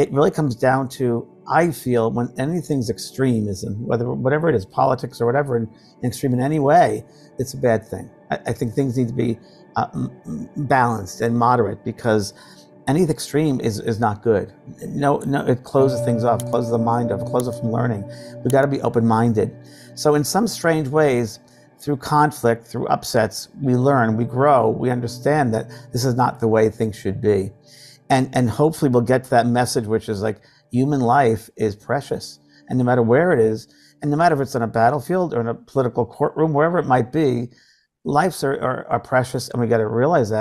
it really comes down to, I feel, when anything's extreme, whatever it is, politics or whatever, in extreme in any way, it's a bad thing. I think things need to be balanced and moderate, because anything extreme is not good. No, it closes things off, closes the mind off, closes it from learning. We've got to be open-minded. So in some strange ways, through conflict, through upsets, we learn, we grow, we understand that this is not the way things should be. And hopefully we'll get to that message, which is like, human life is precious. And no matter where it is, and no matter if it's on a battlefield or in a political courtroom, wherever it might be, lives are precious, and we got to realize that